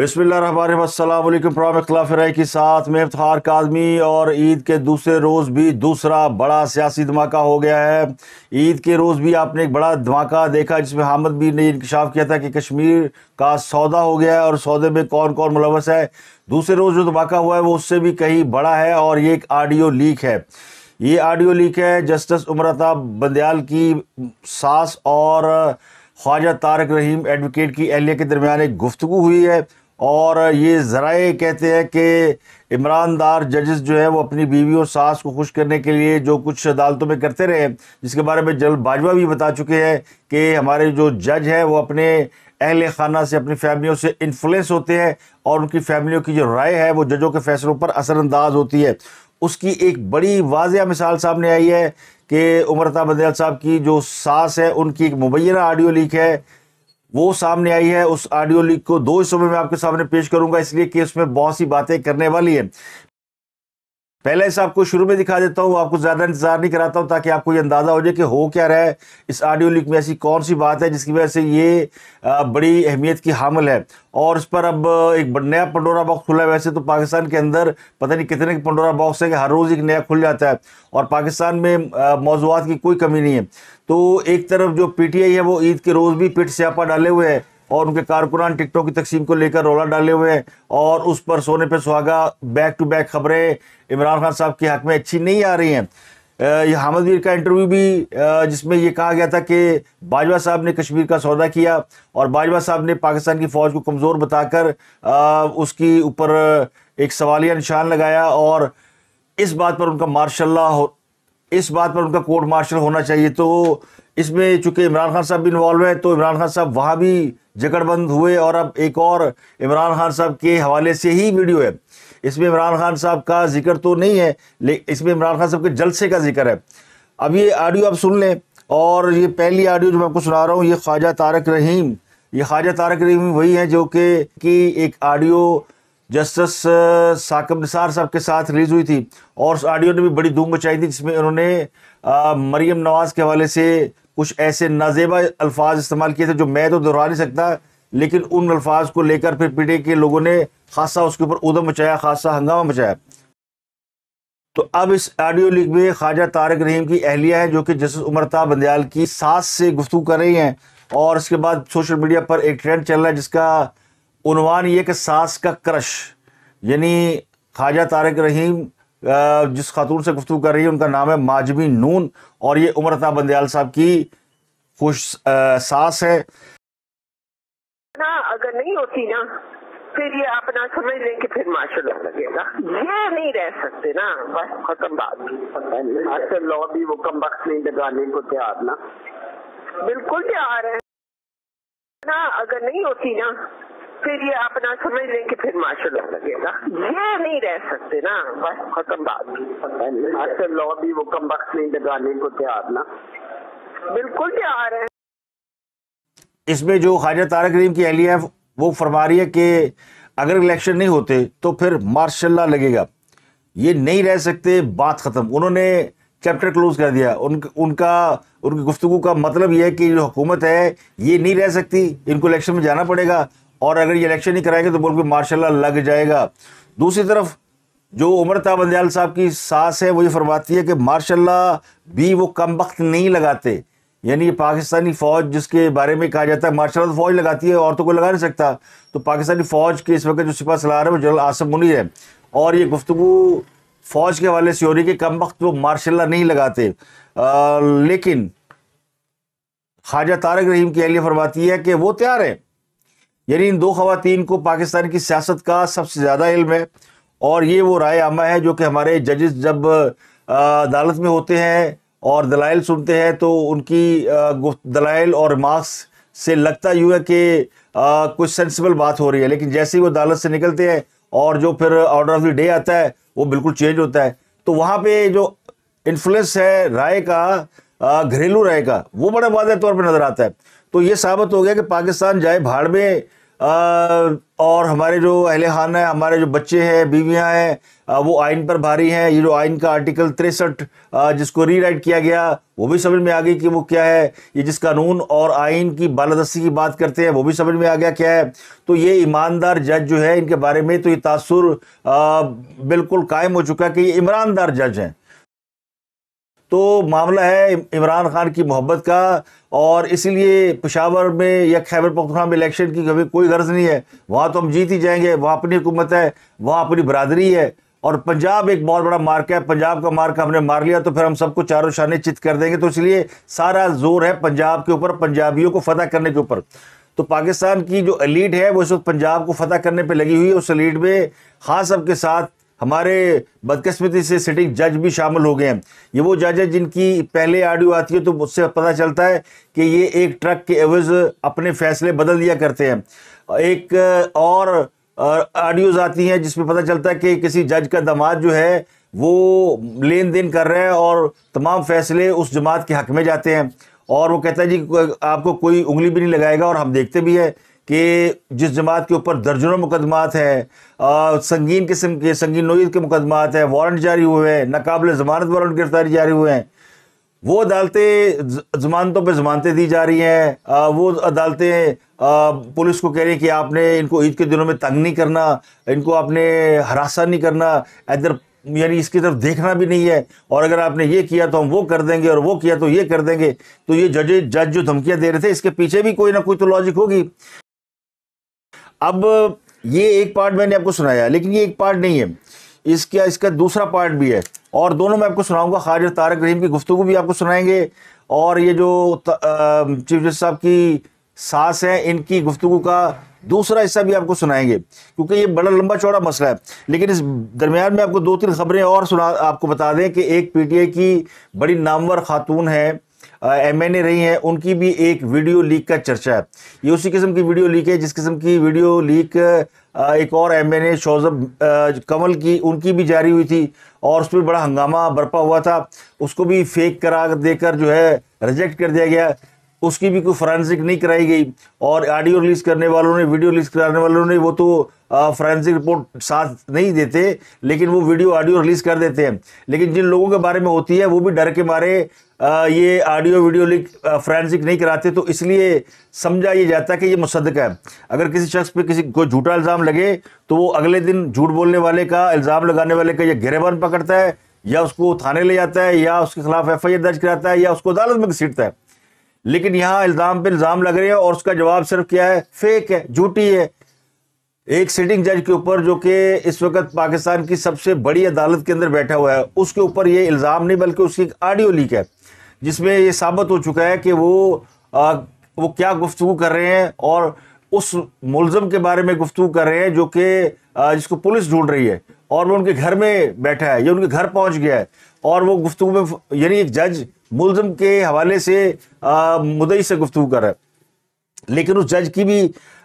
बिस्मिल्लाह अस्सलाम वालेकुम। प्रोग्राम इख्तिलाफ राय के साथ में इफ्तिखार काज़मी और ईद के दूसरे रोज़ भी दूसरा बड़ा सियासी धमाका हो गया है। ईद के रोज़ भी आपने एक बड़ा धमाका देखा जिसमें हामिद मीर ने इंकशाफ किया था कि कश्मीर का सौदा हो गया है और सौदे में कौन कौन मुलव्वस है। दूसरे रोज़ जो धमाका हुआ है वो उससे भी कहीं बड़ा है और ये एक ऑडियो लीक है। ये ऑडियो लीक है जस्टिस उमर अता बंदियाल की सास और ख्वाजा तारिक रहीम एडवोकेट की एहलिया के दरमियान एक गुफ्तगू हुई है और ये ज़राए कहते हैं कि इमरानदार जजेस जो है वो अपनी बीवी और सास को खुश करने के लिए जो कुछ अदालतों में करते रहे, जिसके बारे में जनरल बाजवा भी बता चुके हैं कि हमारे जो जज हैं वो अपने अहले खाना से, अपनी फैमिलियों से इन्फ्लुएंस होते हैं और उनकी फैमिलियों की जो राय है वो जजों के फैसलों पर असरअंदाज होती है। उसकी एक बड़ी वाज़ेह मिसाल सामने आई है कि उमर अता बंदियाल साहब की जो सास है उनकी एक मुबैना ऑडियो लीक है वो सामने आई है। उस ऑडियो लीक को दो हिस्सों में मैं आपके सामने पेश करूंगा इसलिए कि उसमें बहुत सी बातें करने वाली हैं। पहले इस आपको शुरू में दिखा देता हूँ, आपको ज़्यादा इंतजार नहीं कराता हूँ ताकि आपको ये अंदाज़ा हो जाए कि हो क्या रहा है इस ऑडियो लीक में। ऐसी कौन सी बात है जिसकी वजह से ये बड़ी अहमियत की हामिल है और इस पर अब एक नया पंडोरा बॉक्स खुला है। वैसे तो पाकिस्तान के अंदर पता नहीं कितने पंडोरा बॉक्स है कि हर रोज़ एक नया खुल जाता है और पाकिस्तान में मौज़ूआत की कोई कमी नहीं है। तो एक तरफ जो PTI है वो ईद के रोज़ भी पिट स्यापा डाले हुए है और उनके कारकुनान टिकटों की तकसीम को लेकर रोला डाले हुए हैं और उस पर सोने पे सुहागा बैक टू बैक खबरें इमरान खान साहब के हक़ में अच्छी नहीं आ रही हैं। यह हामिद मीर का इंटरव्यू भी जिसमें यह कहा गया था कि बाजवा साहब ने कश्मीर का सौदा किया और बाजवा साहब ने पाकिस्तान की फ़ौज को कमज़ोर बताकर उसकी ऊपर एक सवालिया निशान लगाया और इस बात पर उनका कोर्ट मार्शल होना चाहिए। तो इसमें चूँकि इमरान खान साहब भी इन्वॉल्व है तो इमरान खान साहब वहाँ भी जकड़बंद हुए और अब एक और इमरान खान साहब के हवाले से ही वीडियो है। इसमें इमरान खान साहब का जिक्र तो नहीं है लेकिन इसमें इमरान खान साहब के जलसे का जिक्र है। अब ये ऑडियो आप सुन लें और ये पहली ऑडियो जो मैं आपको सुना रहा हूँ ये ख्वाजा तारिक रहीम वही है जो कि एक ऑडियो जस्टिस साक़िब निसार साहब के साथ रिलीज़ हुई थी और उस ऑडियो ने भी बड़ी धूम मचाई थी जिसमें उन्होंने मरियम नवाज़ के हवाले से कुछ ऐसे नाजेबा अल्फाज इस्तेमाल किए थे जो मैं तो दोहरा नहीं सकता, लेकिन उन अल्फाज को लेकर फिर PTI के लोगों ने खासा उसके ऊपर उधम मचाया, खासा हंगामा मचाया। तो अब इस ऑडियो लीक में ख्वाजा तारिक रहीम की अहलिया है जो कि जस्टिस उमर अता बंदियाल की सास से गुफ्तगू कर रही हैं और इसके बाद सोशल मीडिया पर एक ट्रेंड चल रहा है जिसका उन्वान ये कि सास का क्रश, यानी ख्वाजा तारिक रहीम जिस खातून से गुफ्तगू कर रही है उनका नाम है माजमी नून और ये उमर अता बंदियाल साहब की खुश सास है ना। अगर नहीं होती ना फिर ये अपना समझ लें कि फिर मार्शल लॉ लगेगा, ये नहीं रह सकते ना, बस खत्म बात। मार्शल लॉ भी वो कम वक्त नहीं लगाने को तैयार ना, बिल्कुल तैयार है ना। अगर नहीं होती ना फिर ये अपना समझ लें कि फिर मार्शल लॉ लगेगा, ये नहीं रह सकते ना, बस खत्म बात। मार्शल लॉ भी वो कम वक्त नहीं लगाने को तैयार ना, बिल्कुल तैयार है। इसमें जो ख्वाजा तारिक रहीम की अहलिया है वो फरमा रही है कि अगर इलेक्शन नहीं होते तो फिर मार्शल लॉ लगेगा, ये नहीं रह सकते, बात ख़त्म। उन्होंने चैप्टर क्लोज कर दिया। उनकी गुफ्तगू का मतलब ये है कि जो हुकूमत है ये नहीं रह सकती, इनको इलेक्शन में जाना पड़ेगा और अगर ये इलेक्शन नहीं कराएंगे तो बोल के मार्शल लॉ लग जाएगा। दूसरी तरफ जो उमर अता बंदियाल साहब की सास है वो ये फरमाती है कि मार्शल लॉ भी वो कम वक्त नहीं लगाते, यानी पाकिस्तानी फ़ौज जिसके बारे में कहा जाता है मार्शल लॉ फ़ौज लगाती है और तो कोई लगा नहीं सकता, तो पाकिस्तानी फ़ौज के इस वक्त जो सिपा सलार है वो जनरल आसिम मुनीर है और ये गुफ्तगू फ़ौज के हवाले से हो रही है कि कम वक्त वो मार्शल लॉ नहीं लगाते। लेकिन ख्वाजा तारिक रहीम की अहलिया फरमाती है कि वो तैयार है, यानी इन दो खवातीन को पाकिस्तान की सियासत का सबसे ज़्यादा इल्म है और ये वो राय आमा है जो कि हमारे जजेस जब अदालत में होते हैं और दलाइल सुनते हैं तो उनकी दलाइल और मार्क्स से लगता यूँ है कि कुछ सेंसिबल बात हो रही है, लेकिन जैसे ही वो अदालत से निकलते हैं और जो फिर ऑर्डर ऑफ द डे आता है वो बिल्कुल चेंज होता है। तो वहाँ पे जो इन्फ्लुएंस है राय का, घरेलू राय का, वो बड़ा वाज़ेह तौर पर नज़र आता है। तो ये साबित हो गया कि पाकिस्तान जाए भाड़ में और हमारे जो अहले खाना है, हमारे जो बच्चे हैं, बीवियां हैं, वो आइन पर भारी हैं। ये जो आइन का आर्टिकल 63 जिसको रीराइट किया गया, वो भी समझ में आ गई कि वो क्या है। ये जिस कानून और आइन की बालादस्ती की बात करते हैं, वो भी समझ में आ गया क्या है। तो ये ईमानदार जज जो है, इनके बारे में तो ये तासुर बिल्कुल कायम हो चुका कि ये ईमानदार जज हैं। तो मामला है इमरान खान की मोहब्बत का, और इसीलिए पेशावर में या खैबर पख्तूनख्वा में इलेक्शन की कभी कोई गर्ज नहीं है। वहाँ तो हम जीत ही जाएंगे, वहाँ अपनी हुकूमत है, वहाँ अपनी बरादरी है। और पंजाब एक बहुत बड़ा मार्का है, पंजाब का मार्का हमने मार लिया तो फिर हम सबको चारों शाने चित कर देंगे। तो इसलिए सारा जोर है पंजाब के ऊपर, पंजाबियों को फतह करने के ऊपर। तो पाकिस्तान की जो एलीट है वो इस वक्त पंजाब को फतह करने पर लगी हुई है। उस एलीट में खास साहब के साथ हमारे बदकिस्मती से सिटिंग जज भी शामिल हो गए हैं। ये वो जज है जिनकी पहले ऑडियो आती है तो उससे पता चलता है कि ये एक ट्रक के एवज अपने फैसले बदल दिया करते हैं। एक और ऑडियोज आती हैं जिसमें पता चलता है कि किसी जज का दामाद जो है वो लेन देन कर रहा है और तमाम फैसले उस जमात के हक में जाते हैं। और वो कहता है जी आपको कोई उंगली भी नहीं लगाएगा। और हम देखते भी हैं कि जिस जमात के ऊपर दर्जनों मुकदमात हैं, संगीन किस्म के संगीन नोयत के मुकदमात हैं, वारंट जारी हुए हैं, नाकाबिल ज़मानत वारंट गिरफ्तारी जारी हुए हैं, वो अदालतें ज़मानतों पर ज़मानतें दी जा रही हैं। वो अदालतें पुलिस को कह रही हैं कि आपने इनको ईद के दिनों में तंग नहीं करना, इनको आपने हरासा नहीं करना, इधर यानी इसकी तरफ देखना भी नहीं है, और अगर आपने ये किया तो हम वो कर देंगे और वो किया तो ये कर देंगे। तो ये जज जो धमकियाँ दे रहे थे, इसके पीछे भी कोई ना कोई तो लॉजिक होगी। अब ये एक पार्ट मैंने आपको सुनाया, लेकिन ये एक पार्ट नहीं है, इसका दूसरा पार्ट भी है, और दोनों मैं आपको सुनाऊंगा। ख्वाजा तारिक रहीम की गुफ्तगू भी आपको सुनाएंगे, और ये जो चीफ जस्टिस साहब की सास हैं, इनकी गुफ्तगू का दूसरा हिस्सा भी आपको सुनाएंगे, क्योंकि ये बड़ा लंबा चौड़ा मसला है। लेकिन इस दरमियान में आपको दो तीन खबरें और सुना आपको बता दें कि एक PTI की बड़ी नामवर खातून है, MNA रही हैं, उनकी भी एक वीडियो लीक का चर्चा है। ये उसी किस्म की वीडियो लीक है जिस किस्म की वीडियो लीक एक और MNA शौजब कमल की, उनकी भी जारी हुई थी, और उस पर बड़ा हंगामा बरपा हुआ था। उसको भी फेक करार देकर जो है रिजेक्ट कर दिया गया, उसकी भी कोई फॉरेंसिक नहीं कराई गई। और ऑडियो रिलीज़ करने वालों ने, वीडियो रिलीज़ कराने वालों ने, वो तो फॉरेंसिक रिपोर्ट साथ नहीं देते, लेकिन वो वीडियो ऑडियो रिलीज़ कर देते हैं। लेकिन जिन लोगों के बारे में होती है वो भी डर के मारे ये ऑडियो वीडियो लिंक फॉरेंसिक नहीं कराते। तो इसलिए समझा ये जाता है कि ये मुसद्दक़ है। अगर किसी शख्स पे किसी को झूठा इल्ज़ाम लगे तो वो अगले दिन झूठ बोलने वाले का, इल्ज़ाम लगाने वाले का या गिरफ्तार पकड़ता है, या उसको थाने ले जाता है, या उसके खिलाफ FIR दर्ज कराता है, या उसको अदालत में घसीटता है। लेकिन यहाँ इल्ज़ाम पे इल्ज़ाम लग रहे हैं और उसका जवाब सिर्फ क्या है? फेक है, झूठी है। एक सिटिंग जज के ऊपर जो कि इस वक्त पाकिस्तान की सबसे बड़ी अदालत के अंदर बैठा हुआ है, उसके ऊपर ये इल्ज़ाम नहीं बल्कि उसकी एक ऑडियो लीक है, जिसमें ये साबित हो चुका है कि वो क्या गुफ्तगू कर रहे हैं, और उस मुलज़म के बारे में गुफ्तगू कर रहे हैं जो कि जिसको पुलिस ढूंढ रही है, और वो उनके घर में बैठा है या उनके घर पहुँच गया है। और वो गुफ्तगू में यानी एक जज मुलज़म के हवाले से मुद्दई से गुफ्तगू कर रहा है, लेकिन उस जज की भी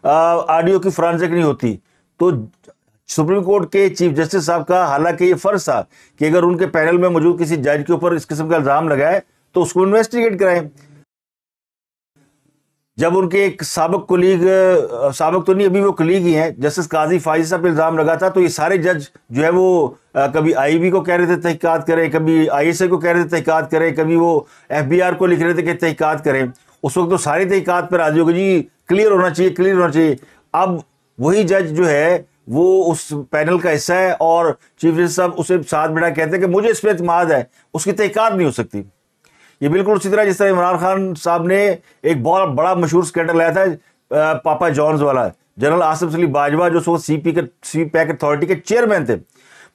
ऑडियो की फॉरेंसिक नहीं होती। तो सुप्रीम कोर्ट के चीफ जस्टिस साहब का हालांकि ये फ़र्ज़ था कि अगर उनके पैनल में मौजूद किसी जज के ऊपर इस किस्म का इल्ज़ाम लगाए तो उसको इन्वेस्टिगेट कराएं। जब उनके एक साबक कोलीग, साबक तो नहीं अभी वो कोलीग ही हैं, जस्टिस काजी फाइज़ साहब पर इल्ज़ाम लगा था, तो ये सारे जज जो है वो कभी IB को कह रहे थे तहकीकात करें, कभी ISI को कह रहे थे तहकीकात करें, कभी वो FBR को लिख रहे थे कि तहकीकात करें। उस वक्त तो सारी तहकीकात पर राजी हो गई, जी क्लियर होना चाहिए, क्लियर होना चाहिए। अब वही जज जो है वो उस पैनल का हिस्सा है, और चीफ जस्टिस साहब उसे साथ बैठा कहते हैं कि मुझे इस पर एतमाद है, उसकी तहकीकात नहीं हो सकती। ये बिल्कुल उसी तरह जिस तरह इमरान खान साहब ने एक बहुत बड़ा मशहूर स्कैंडल लाया था, पापा जॉन्स वाला, जनरल आसिम बाजवा जो सो CPEEC अथॉरिटी के चेयरमैन थे,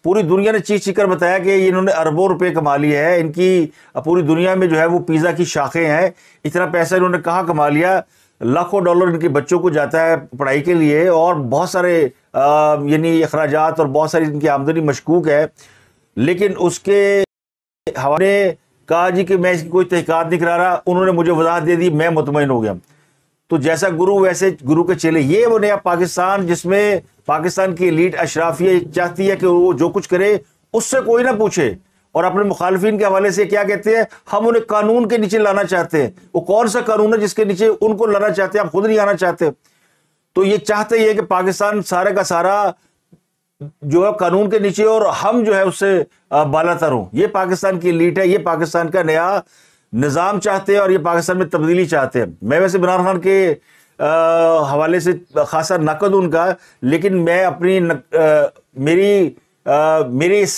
पूरी दुनिया ने चीख चीखकर बताया कि इन्होंने अरबों रुपए कमा लिए हैं, इनकी पूरी दुनिया में जो है वो पिज़्ज़ा की शाखें हैं, इतना पैसा इन्होंने कहाँ कमा लिया। लाखों डॉलर इनके बच्चों को जाता है पढ़ाई के लिए, और बहुत सारे यानी अखराजात और बहुत सारी इनकी आमदनी मशकूक है। लेकिन उसके हवाले कहा जी कि मैं इसकी कोई तहकीकात नहीं करा रहा, उन्होंने मुझे वजाहत दे दी, मैं मुतमईन हो गया। तो जैसा गुरु वैसे गुरु के चेले, ये वो नया पाकिस्तान जिसमें पाकिस्तान की एलीट अशराफिया चाहती है कि वो जो कुछ करे उससे कोई ना पूछे, और अपने मुखालफिन के हवाले से क्या कहते हैं, हम उन्हें कानून के नीचे लाना चाहते हैं। वो कौन सा कानून है जिसके नीचे उनको लाना चाहते हैं? आप खुद नहीं आना चाहते। तो ये चाहते ही है कि पाकिस्तान सारे का सारा जो है कानून के नीचे और हम जो है उससे बालातर हों। ये पाकिस्तान की एलीट है, ये पाकिस्तान का नया निज़ाम चाहते हैं और ये पाकिस्तान में तब्दीली चाहते हैं। मैं वैसे इमरान खान के हवाले से खासा नकद उनका, लेकिन मैं अपनी मेरी इस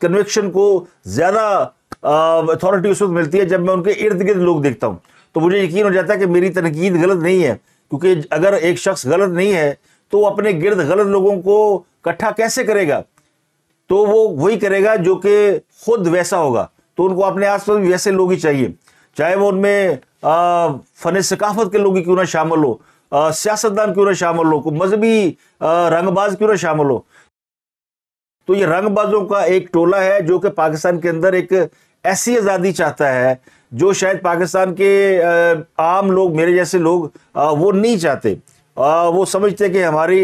कन्विक्शन को ज़्यादा अथॉरिटी उस वक्त मिलती है जब मैं उनके इर्द गिर्द लोग देखता हूँ तो मुझे यकीन हो जाता है कि मेरी तनकीद गलत नहीं है, क्योंकि अगर एक शख्स गलत नहीं है तो वो अपने गिर्द गलत लोगों को इकट्ठा कैसे करेगा, तो वो वही करेगा जो कि खुद वैसा होगा। तो उनको अपने आस पास भी वैसे लोग ही चाहिए, चाहे वो उनमें फन सकाफत के लोग ही क्यों ना शामिल हो, सियासतदान क्यों ना शामिल हो, मजहबी रंगबाज क्यों ना शामिल हो। तो ये रंगबाजों का एक टोला है जो कि पाकिस्तान के अंदर एक ऐसी आज़ादी चाहता है जो शायद पाकिस्तान के आम लोग, मेरे जैसे लोग वो नहीं चाहते। वो समझते हैं कि हमारी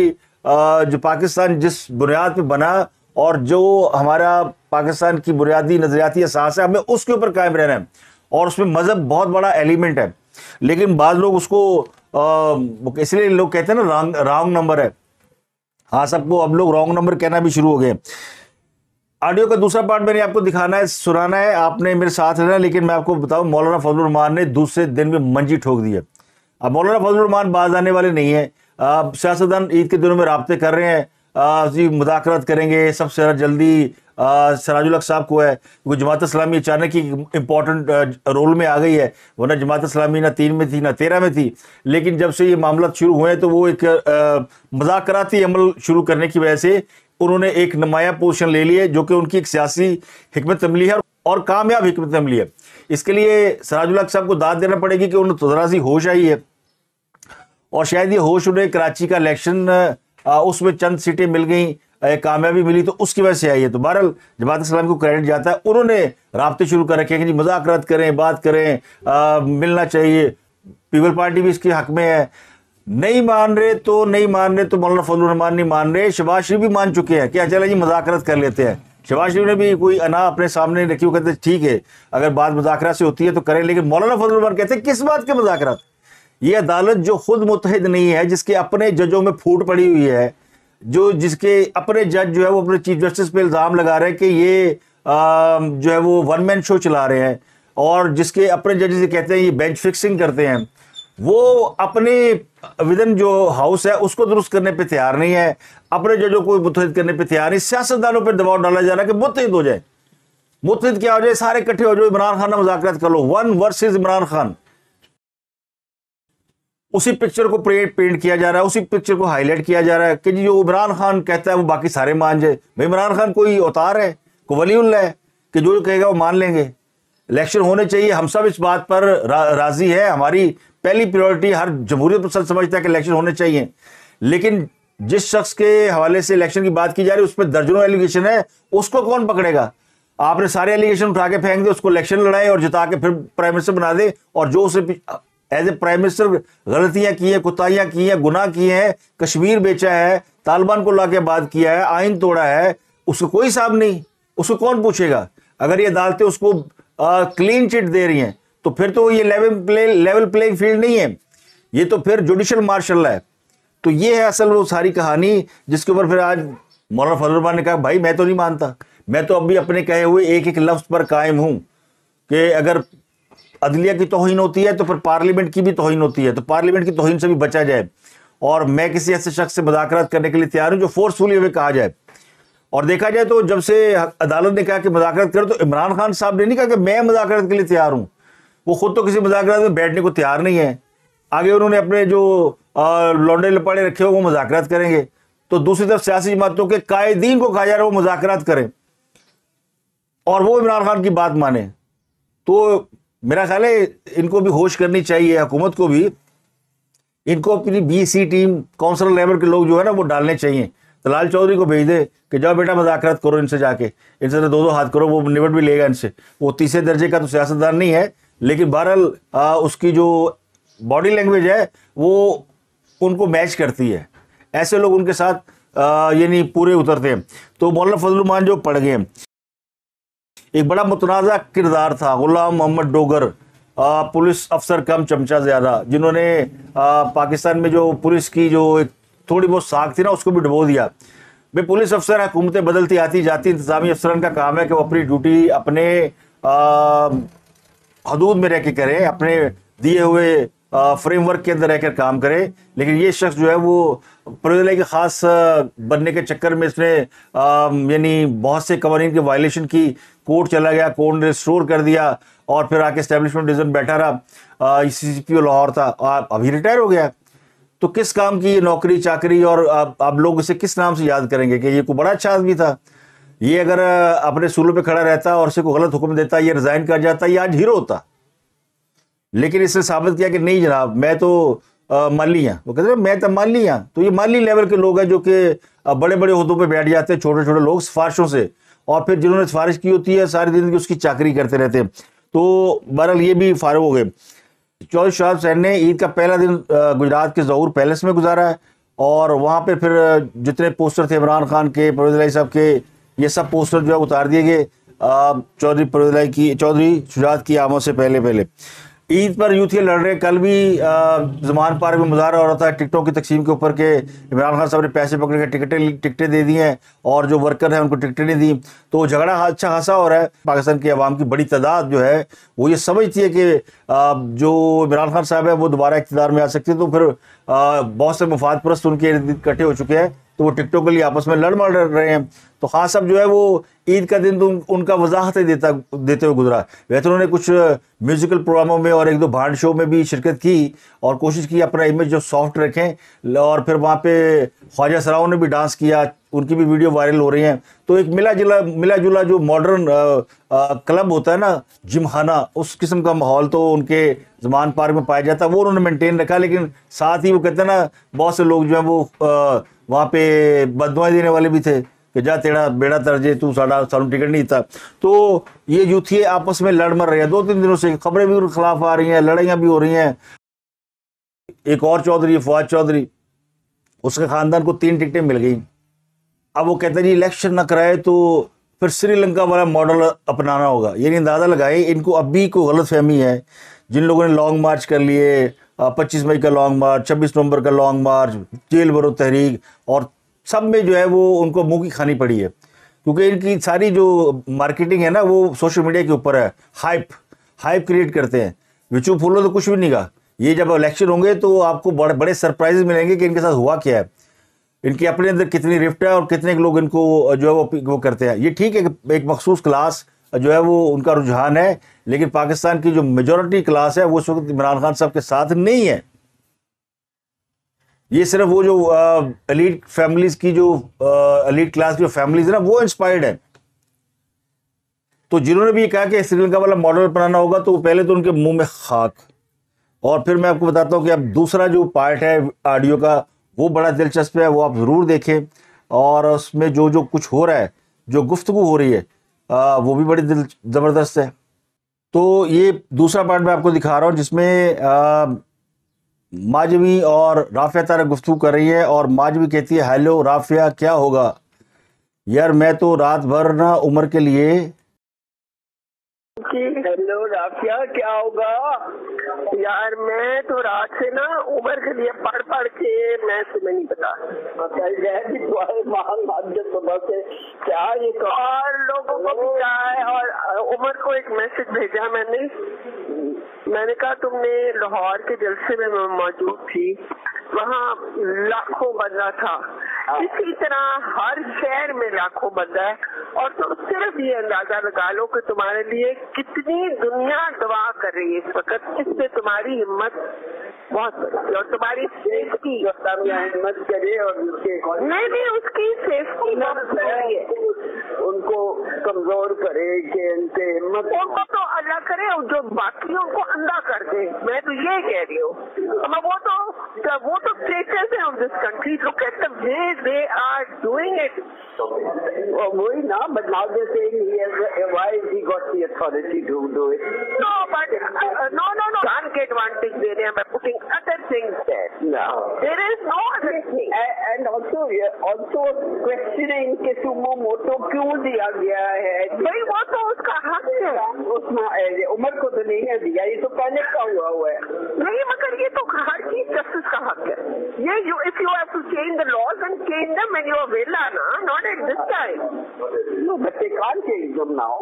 जो पाकिस्तान जिस बुनियाद पे बना और जो हमारा पाकिस्तान की बुनियादी नजरियाती अहसास है, हमें उसके ऊपर कायम रहना है और उसमें मज़हब बहुत बड़ा एलिमेंट है। लेकिन बाद लोग उसको इसलिए लोग कहते हैं ना रॉन्ग नंबर है। हाँ, सबको अब लोग रॉन्ग नंबर कहना भी शुरू हो गए। ऑडियो का दूसरा पार्ट मैंने आपको दिखाना है, सुनाना है, आपने मेरे साथ रहना। लेकिन मैं आपको बताऊं, मौलाना फजलुर रहमान ने दूसरे दिन में मंजी ठोक दी है। अब मौलाना फजलुर रहमान बाज आने वाले नहीं है। सियासतदान ईद के दिनों में रबते कर रहे हैं, जी मुदाखरत करेंगे। सबसे ज़्यादा जल्दी सिराजुल हक साहब को है, क्योंकि जमात-ए-इस्लामी अचानक ही इंपॉर्टेंट रोल में आ गई है, वरना जमात-ए-इस्लामी ना 3 में थी ना 13 में थी। लेकिन जब से ये मामला शुरू हुए हैं तो वो एक मजाकराती अमल शुरू करने की वजह से उन्होंने एक नुमाया पोजिशन ले ली है, जो कि उनकी एक सियासी हिकमत अमली है और कामयाब हिकमत अमली है। इसके लिए सिराजुल हक साहब को दाद देना पड़ेगी कि उन्हें ज़रा सी होश आई है, और शायद ये होश उन्हें कराची का इलेक्शन उसमें चंद सीटें मिल गई, कामयाबी मिली, तो उसकी वजह से आई है। तो बहरहाल जमात-ए-इस्लामी को क्रेडिट जाता है, उन्होंने राब्ते शुरू कर रखे हैं कि जी मुज़ाकरात करें, बात करें, मिलना चाहिए। पीपल पार्टी भी इसके हक में है। नहीं मान रहे तो मौलाना फजलुर रहमान नहीं मान रहे, शहबाज शरीफ भी मान चुके हैं कि चलो जी मुज़ाकरात कर लेते हैं। शहबाज शरीफ ने भी कोई अना अपने सामने रखी, वो कहते ठीक है अगर बात मुज़ाकरात से होती है तो करें। लेकिन मौलाना फजलुर रहमान कहते हैं किस बात के मुज़ाकरात, ये अदालत जो खुद मुतहद नहीं है, जिसके अपने जजों में फूट पड़ी हुई है, जो जिसके अपने जज जो है वो अपने चीफ जस्टिस पे इल्ज़ाम लगा रहे हैं कि ये जो है वो वन मैन शो चला रहे हैं, और जिसके अपने जज से कहते हैं ये बेंच फिक्सिंग करते हैं, वो अपने विदन जो हाउस है उसको दुरुस्त करने पे तैयार नहीं है, अपने जजों को मुतहद करने पे तैयार नहीं। सियासतदानों पर दबाव डाला जा रहा है कि मुतहद हो जाए। मुतहद क्या हो जाए, सारे इकट्ठे हो जाओ, इमरान खान मुज़ाकरात कर लो, वन वर्सेज इमरान खान। उसी पिक्चर को पेंट किया जा रहा है, उसी पिक्चर को हाईलाइट किया जा रहा है कि जी जो इमरान खान कहता है वो बाकी सारे मान जाए। भाई इमरान खान कोई अवतार है, कोई वलीउल्लाह है कि जो कहेगा वो मान लेंगे? इलेक्शन होने चाहिए, हम सब इस बात पर राजी है, हमारी पहली प्रायोरिटी, हर जमहूरियत पसंद समझता है कि इलेक्शन होने चाहिए। लेकिन जिस शख्स के हवाले से इलेक्शन की बात की जा रही है उस पर दर्जनों एलिगेशन है, उसको कौन पकड़ेगा? आपने सारे एलिगेशन उठा के फेंक दे, उसको इलेक्शन लड़ाए और जिता के फिर प्राइम मिनिस्टर बना दे, और जो उसे एज ए प्राइम मिनिस्टर गलतियां की हैं, कोताहियां की हैं, गुनाह किए हैं, कश्मीर बेचा है, तालिबान को लाके बाद किया है, आइन तोड़ा है, उसको कोई हिसाब नहीं, उसको कौन पूछेगा? अगर ये अदालतें उसको क्लीन चिट दे रही हैं तो फिर तो ये लेवल प्लेइंग फील्ड नहीं है, ये तो फिर जुडिशल मार्शल है। तो ये है असल वो सारी कहानी जिसके ऊपर फिर आज मौलाना फजलुर रहमान ने कहा भाई मैं तो नहीं मानता, मैं तो अभी अपने कहे हुए एक एक लफ्ज़ पर कायम हूँ कि अगर अदलिया की तौहीन होती है तो फिर पार्लियामेंट की भी तौहीन होती है, तो पार्लियामेंट की तौहीन से भी बचा जाए। और मैं किसी ऐसे शख्स से मुज़ाकरात करने के लिए तैयार हूँ जो फोर्सफुली हमें कहा जाए। और देखा जाए तो जब से अदालत ने कहा कि मुज़ाकरात करो, तो इमरान खान साहब ने नहीं कहा कि मैं मुज़ाकरात के लिए तैयार हूँ, वो खुद तो किसी मुज़ाकरात में बैठने को तैयार नहीं है। आगे उन्होंने अपने जो लौंडे लपाड़े रखे हो वो मुज़ाकरात करेंगे। तो दूसरी तरफ सियासी जमातों के कायदीन को कहा जा रहा है वो मुज़ाकरात करें और वो इमरान खान की बात माने। तो मेरा ख्याल है इनको भी होश करनी चाहिए, हुकूमत को भी, इनको अपनी BC टीम, काउंसिल लेवल के लोग जो है ना वो डालने चाहिए। तलाल चौधरी को भेज दे कि जाओ बेटा मुज़ाकरात करो इनसे, जाके इनसे तो 2-2 हाथ करो, वो निबट भी लेगा इनसे। वो तीसरे दर्जे का तो सियासतदान नहीं है, लेकिन बहरहाल उसकी जो बॉडी लैंग्वेज है वो उनको मैच करती है, ऐसे लोग उनके साथ यानी पूरे उतरते हैं। तो मौलाना फजलुर रहमान जो पढ़ गए, एक बड़ा मुतनाज़ा किरदार था गुलाम मोहम्मद डोगर, पुलिस अफसर कम चमचा ज़्यादा, जिन्होंने पाकिस्तान में जो पुलिस की जो एक थोड़ी बहुत साख थी ना उसको भी डुबो दिया। भाई पुलिस अफसर हुकूमतें बदलती आती जाती, इंतजामी अफसरन का काम है कि वो अपनी ड्यूटी अपने हदूद में रह के करें, अपने दिए हुए फ्रेमवर्क के अंदर रहकर काम करें। लेकिन ये शख्स जो है वो परवेज़ के ख़ास बनने के चक्कर में इसने यानी बहुत से कवानीन के वायलेशन की, कोर्ट चला गया, कोर्ट ने रिस्टोर कर दिया और फिर आके इस्टेब्लिशमेंट बैठा रहा। सीसीपीओ लाहौर था, अभी रिटायर हो गया। तो किस काम की नौकरी चाकरी, और आप लोग इसे किस नाम से याद करेंगे कि ये कोई बड़ा अच्छा आदमी था। ये अगर अपने सूलों पर खड़ा रहता और उसे कोई गलत हुक्म देता, ये रिज़ाइन कर जाता, ये आज हीरो होता। लेकिन इसने साबित किया कि नहीं जनाब, मैं तो माली हूँ। वो कहते हैं मैं तो माली हूँ। तो ये माली लेवल के लोग हैं जो कि बड़े बड़े अहदों पे बैठ जाते हैं, छोटे छोटे लोग सिफारिशों से, और फिर जिन्होंने सिफारिश की होती है सारी दिन की उसकी चाकरी करते रहते हैं। तो बहरहाल ये भी फारग हो गए। चौधरी शुजात साहब ने ईद का पहला दिन गुजरात के ज़हूर पैलेस में गुजारा है, और वहाँ पर फिर जितने पोस्टर थे इमरान खान के, परवेज़ इलाही साहब के, ये सब पोस्टर जो है उतार दिए गए चौधरी परवेज़ इलाही की, चौधरी शुजात की आमद से पहले पहले। ईद पर यूथ के लड़ रहे, कल भी जमान पार्क में मुजाहरा हो रहा था टिकटों की तकसीम के ऊपर के इमरान खान साहब ने पैसे पकड़ के टिकटें दे दी हैं और जो वर्कर हैं उनको टिकटें नहीं दी। तो झगड़ा अच्छा खासा हो रहा है। पाकिस्तान की आवाम की बड़ी तादाद जो है वो ये समझती है कि जो इमरान खान साहब है वो दोबारा इख्तियार में आ सकते हैं। तो फिर बहुत से मुफाद परस्त उनके इकट्ठे हो चुके हैं, तो वो टिकटों के लिए आपस में लड़ मड़ रहे हैं। तो खान साहब जो है वो ईद का दिन तो उनका वजाहत देते हुए गुजरा। वैसे उन्होंने कुछ म्यूज़िकल प्रोग्रामों में और एक दो भांड शो में भी शिरकत की और कोशिश की अपना इमेज जो सॉफ्ट रखें, और फिर वहाँ पे ख्वाजा सराओं ने भी डांस किया, उनकी भी वीडियो वायरल हो रही हैं। तो एक मिला जुला जो मॉडर्न क्लब होता है ना, जिमखाना, उस किस्म का माहौल तो उनके जमान पार्क में पाया जाता, वो उन्होंने मेनटेन रखा। लेकिन साथ ही वो कहते हैं ना, बहुत से लोग जो हैं वो वहाँ पे बददुआएं देने वाले भी थे कि जा तेरा बेड़ा तरजे, तू साढ़ा सानू टिकट नहीं था। तो ये यूथिए आपस में लड़ मर रहे हैं 2-3 दिनों से, खबरें भी उनके खिलाफ आ रही हैं, लड़ाइयाँ भी हो रही हैं। एक और चौधरी फवाद चौधरी, उसके ख़ानदान को 3 टिकटें मिल गई। अब वो कहते हैं जी इलेक्शन ना कराए तो फिर श्रीलंका वाला मॉडल अपनाना होगा। यानी अंदाज़ा लगाए इनको अब भी कोई गलत फहमी है। जिन लोगों ने लॉन्ग मार्च कर लिए, 25 मई का लॉन्ग मार्च, 26 नवंबर का लॉन्ग मार्च, जेल भरो तहरीक, और सब में जो है वो उनको मुँह की खानी पड़ी है, क्योंकि इनकी सारी जो मार्केटिंग है ना वो सोशल मीडिया के ऊपर है। हाइप क्रिएट करते हैं। विचू फूलो तो कुछ भी नहीं कहा। ये जब इलेक्शन होंगे तो आपको बड़े सरप्राइज मिलेंगे कि इनके साथ हुआ क्या है, इनके अपने अंदर कितनी रिफ्ट है और कितने लोग इनको जो है वो करते हैं। ये ठीक है कि एक मखसूस क्लास जो है वो उनका रुझान है, लेकिन पाकिस्तान की जो मेजॉरिटी क्लास है वो इस वक्त इमरान खान साहब के साथ नहीं है। ये सिर्फ वो जो एलीट फैमिलीज की, जो एलीट क्लास की फैमिलीज है ना, वो इंस्पायर्ड है। तो जिन्होंने भी ये कहा कि श्रीलंका वाला मॉडल बनाना होगा, तो पहले तो उनके मुंह में खाक। और फिर मैं आपको बताता हूँ कि अब दूसरा जो पार्ट है ऑडियो का वो बड़ा दिलचस्प है, वो आप ज़रूर देखें। और उसमें जो जो कुछ हो रहा है, जो गुफ्तगू हो रही है, वो भी बड़ी ज़बरदस्त है। तो ये दूसरा पार्ट मैं आपको दिखा रहा हूँ जिसमें माजवी और राफिया तारा गुफ्तगू कर रही है, और माजवी कहती है हेलो राफिया क्या होगा यार, मैं तो रात भर ना उम्र के लिए। हेलो राफिया क्या होगा यार, मैं तो रात से ना उम्र के लिए पढ़ के मैं तुम्हें नहीं पता से क्या ये और लोगों को भी है। और उमर को एक मैसेज भेजा मैंने कहा तुमने लाहौर के जलसे में मौजूद थी, वहाँ लाखों बंदा था, इसी तरह हर शहर में लाखों बंदा है, और तुम सिर्फ ये अंदाजा लगा लो कि तुम्हारे लिए कितनी दुनिया दुआ कर रही है इस वक्त, इससे तुम्हारी हिम्मत बहुत बड़ी और तुम्हारी सेफ्टी हिम्मत करे, और नहीं उसकी सेफ्टी उनको कमजोर करे कि इनसे हिम्मत, उनको तो अल्लाह करे जो बाकियों को अंधा कर दे, मैं तो ये कह रही हूँ। वो तो स्टेटस है उन this country, look at the way they are doing it. But now they're saying, why has he got the authority to do it? No, but can't get advantage by putting other things there. No. There is no other thing. And also questioning कि suo motu क्यों दिया गया है? भाई वो तो उसका हक है। उसमें उम्र को तो नहीं है दिया, ये तो पहले का हुआ है। नहीं मगर ये तो हर चीज जस्टिस का हक है। ये if you have to change the laws and change them when you are villa, na, not at this time. No, but they can't change them now.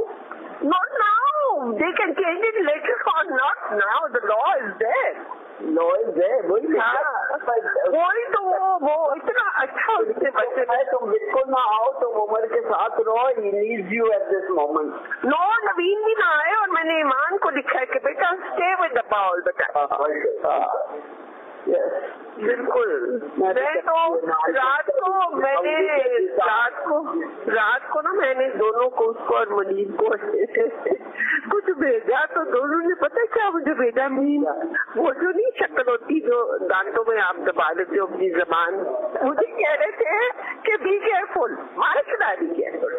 Not now. They can change it later on. Not now. The law is there. Law is there. वही तो वो इतना अच्छा उससे बच्चे हैं तुम बिल्कुल ना आओ तुम उमर के साथ रहो he needs you at this moment. No, नवीन भी ना आए और मैंने ईमान को लिखा है कि बेटा stay with the ball बेटा. Yes. बिल्कुल रात को ना मैंने दोनों को उसको और मुनीब को कुछ भेजा तो दोनों ने पता है क्या मुझे भेजा मीन वो जो नहीं शक्ल होती जो दांतों में आप दबा लेते हो अपनी जबान मुझे कह रहे थे कि बी केयरफुल मार खिला दी केयरफुल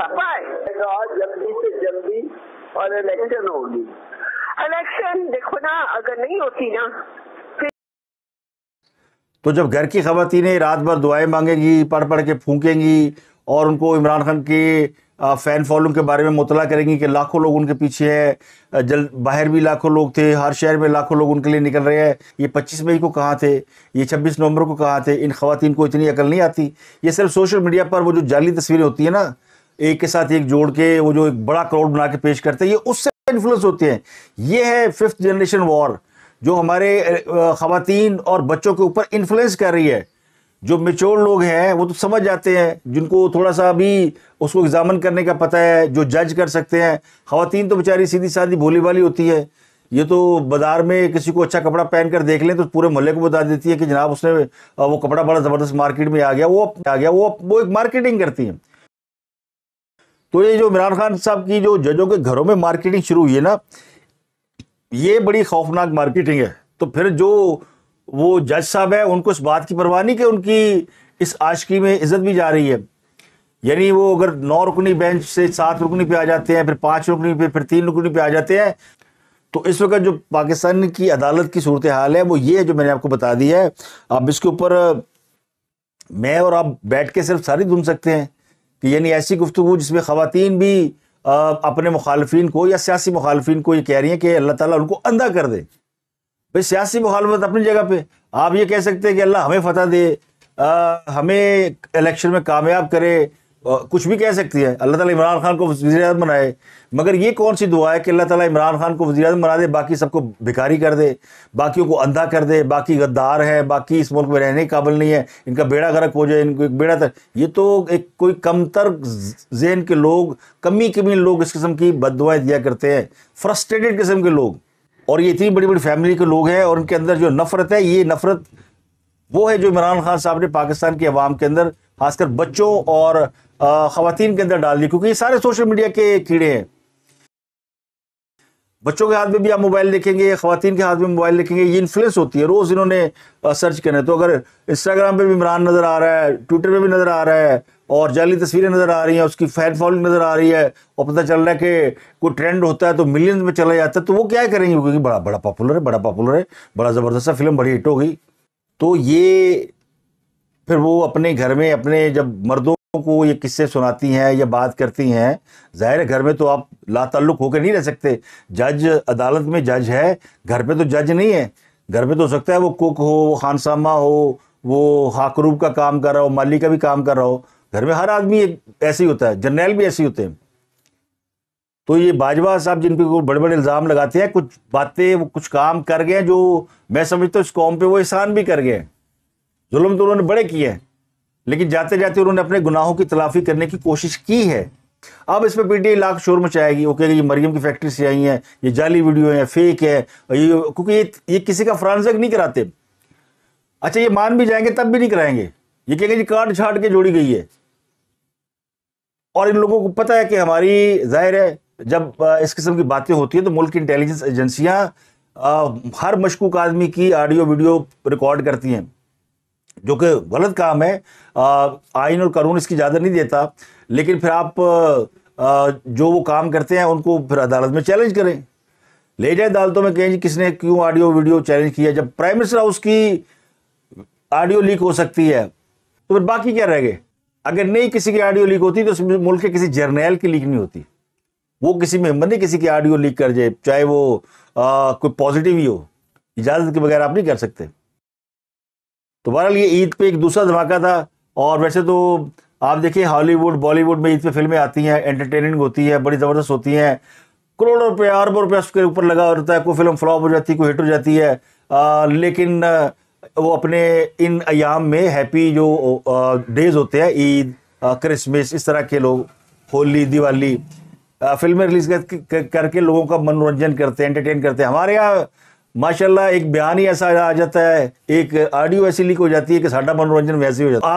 जल्दी से जल्दी और इलेक्शन होगी इलेक्शन देखो ना अगर नहीं होती ना तो जब घर की ख़वातीनें रात भर दुआएं मांगेंगी पढ़ पढ़ के फूंकेंगी और उनको इमरान खान के फ़ैन फॉलोइंग के बारे में मुतला करेंगी कि लाखों लोग उनके पीछे हैं बाहर भी लाखों लोग थे हर शहर में लाखों लोग उनके लिए निकल रहे हैं ये 25 मई को कहाँ थे ये 26 नवंबर को कहाँ थे इन ख़वातीन को इतनी अकल नहीं आती ये सिर्फ सोशल मीडिया पर वो जो जाली तस्वीरें होती है ना एक के साथ एक जोड़ के वो जो एक बड़ा क्राउड बना के पेश करते हैं ये उससे इन्फ्लुएंस होते हैं ये है 5th जनरेशन वॉर जो हमारे ख़वातीन और बच्चों के ऊपर इन्फ्लुएंस कर रही है जो मेच्योर लोग हैं वो तो समझ जाते हैं जिनको थोड़ा सा भी उसको एग्जामिन करने का पता है जो जज कर सकते हैं ख़वातीन तो बेचारी सीधी सादी भोली भाली होती है ये तो बाज़ार में किसी को अच्छा कपड़ा पहन कर देख लें तो पूरे मोहल्ले को बता देती है कि जनाब उसने वो कपड़ा बड़ा ज़बरदस्त मार्केट में आ गया वो एक मार्केटिंग करती हैं तो ये जो इमरान खान साहब की जो जजों के घरों में मार्केटिंग शुरू हुई है ना ये बड़ी खौफनाक मार्केटिंग है तो फिर जो वो जज साहब है उनको इस बात की परवाह नहीं कि उनकी इस आशिकी में इज्जत भी जा रही है यानी वो अगर 9 रुकनी बेंच से 7 रुकनी पे आ जाते हैं फिर 5 रुकनी पे फिर 3 रुकनी पे आ जाते हैं तो इस वक्त जो पाकिस्तान की अदालत की सूरत हाल है वो ये है जो मैंने आपको बता दी है आप इसके ऊपर मैं और आप बैठ के सिर्फ सारी धूम सकते हैं कि यानी ऐसी गुफ्तगू जिसमें ख़वातीन भी अपने मुखालफिन को या सियासी मुखालफिन को ये कह रही हैं कि अल्लाह ताला उनको अंधा कर दे भाई सियासी मुखालफत अपनी जगह पे आप ये कह सकते हैं कि अल्लाह हमें फतह दे हमें इलेक्शन में कामयाब करे कुछ भी कह सकती है अल्लाह ताला इमरान खान को वज़ीर-ए-आज़म बनाए मगर ये कौन सी दुआ है कि अल्लाह ताला इमरान खान को वज़ीर-ए-आज़म बना दे बाकी सबको भिखारी कर दे बाकियों को अंधा कर दे बाकी गद्दार है बाकी इस मुल्क में रहने के काबिल नहीं है इनका बेड़ा गर्क हो जाए इनको एक बेड़ा तर ये तो एक कोई कमतर जहन के लोग कमी लोग इस किस्म की बददुआएं दिया करते हैं फ्रस्ट्रेटेड किस्म के लोग और ये इतनी बड़ी बड़ी फैमिली के लोग हैं और उनके अंदर जो नफरत है ये नफरत वो है जो इमरान खान साहब ने पाकिस्तान की आवाम के अंदर खासकर बच्चों और ख़वातीन के अंदर डाल दी क्योंकि ये सारे सोशल मीडिया के कीड़े हैं बच्चों के हाथ में भी आप मोबाइल देखेंगे ख़वातीन के हाथ में मोबाइल देखेंगे ये इन्फ्लुएंस होती है रोज़ इन्होंने सर्च करना है तो अगर इंस्टाग्राम पे भी इमरान नज़र आ रहा है ट्विटर पे भी नज़र आ रहा है और जाली तस्वीरें नज़र आ रही हैं उसकी फ़ैन फॉलोइंग नज़र आ रही है और पता चल रहा है कि कोई ट्रेंड होता है तो मिलियंस में चला जाता है तो वो क्या करेंगे क्योंकि बड़ा पॉपुलर है बड़ा ज़बरदस्त फिल्म बड़ी हिट हो गई तो ये फिर वो अपने घर में अपने जब मर्दों को ये किस्से सुनाती हैं या बात करती हैं ज़ाहिर है घर में तो आप लाताल्लुक होकर नहीं रह सकते जज अदालत में जज है घर पे तो जज नहीं है घर पे तो हो सकता है वो कुक हो वो खानसामा हो वो हाकरूब का काम कर रहा हो माली का भी काम कर रहा हो घर में हर आदमी ऐसे ही होता है जर्नैल भी ऐसे ही होते हैं तो ये बाजवा साहब जिन पर बड़े बड़े इल्ज़ाम लगाते हैं कुछ बातें वो कुछ काम कर गए हैं जो मैं समझता हूँ इस कौम पे वो एहसान भी कर गए हैं जुल्म तो उन्होंने बड़े किए हैं लेकिन जाते जाते उन्होंने अपने गुनाहों की तलाफ़ी करने की कोशिश की है अब इस पर पीटीआई लाख शोर मचाएगी वो कहेगी ये मरियम की फैक्ट्री से आई हैं ये जाली वीडियो हैं फेक है ये क्योंकि ये किसी का फ्रांसक नहीं कराते अच्छा ये मान भी जाएंगे तब भी नहीं कराएंगे ये कहेंगे जी काट छाट के जोड़ी गई है और इन लोगों को पता है कि हमारी जाहिर है जब इस किस्म की बातें होती हैं तो मुल्क की इंटेलिजेंस एजेंसियां हर मशकूक आदमी की ऑडियो वीडियो रिकॉर्ड करती हैं जो कि गलत काम है, आइन और कानून इसकी इजाज़त नहीं देता, लेकिन फिर आप जो वो काम करते हैं उनको फिर अदालत में चैलेंज करें, ले जाए अदालतों में, कहें किसने क्यों ऑडियो वीडियो चैलेंज किया। जब प्राइम मिनिस्टर हाउस की ऑडियो लीक हो सकती है तो फिर बाकी क्या रह गए। अगर नहीं किसी की ऑडियो लीक होती तो उस मुल्क के किसी जर्नैल की लीक नहीं होती। वो किसी में हिम्मत नहीं किसी की ऑडियो लीक कर जाए, चाहे वो कोई पॉजिटिव ही हो, इजाज़त के बगैर आप नहीं कर सकते। तो बहरहाल ये ईद पे एक दूसरा धमाका था। और वैसे तो आप देखिए हॉलीवुड बॉलीवुड में ईद पे फिल्में आती हैं, एंटरटेनिंग होती है, बड़ी ज़बरदस्त होती हैं, करोड़ों रुपया अरबों रुपया उसके ऊपर लगा होता है, कोई फिल्म फ्लॉप हो जाती है, कोई हिट हो जाती है, लेकिन वो अपने इन अयाम में हैप्पी जो डेज होते हैं, ईद, क्रिसमस, इस तरह के लोग, होली, दिवाली, फिल्में रिलीज़ करके लोगों का मनोरंजन करते हैं, एंटरटेन करते हैं। हमारे यहाँ माशाल्लाह एक बयान ही ऐसा आ जाता है, एक ऑडियो ऐसी लीक हो जाती है कि साढ़ा मनोरंजन वैसे हो जाता है।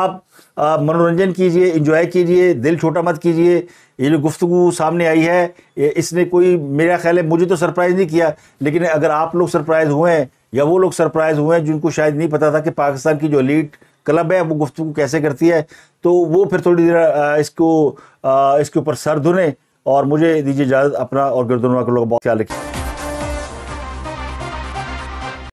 आप मनोरंजन कीजिए, इंजॉय कीजिए, दिल छोटा मत कीजिए। ये जो गुफ्तगू सामने आई है इसने कोई, मेरा ख्याल है, मुझे तो सरप्राइज़ नहीं किया, लेकिन अगर आप लोग सरप्राइज़ हुए हैं या वो लोग सरप्राइज़ हुए हैं जिनको शायद नहीं पता था कि पाकिस्तान की जो एलीट क्लब है वो गुफ्तगू कैसे करती है, तो वो फिर थोड़ी देर इसके ऊपर सर धुने। और मुझे दीजिए इजाज़त, अपना और गर्दनुमा का लोग बहुत ख्याल रखिए।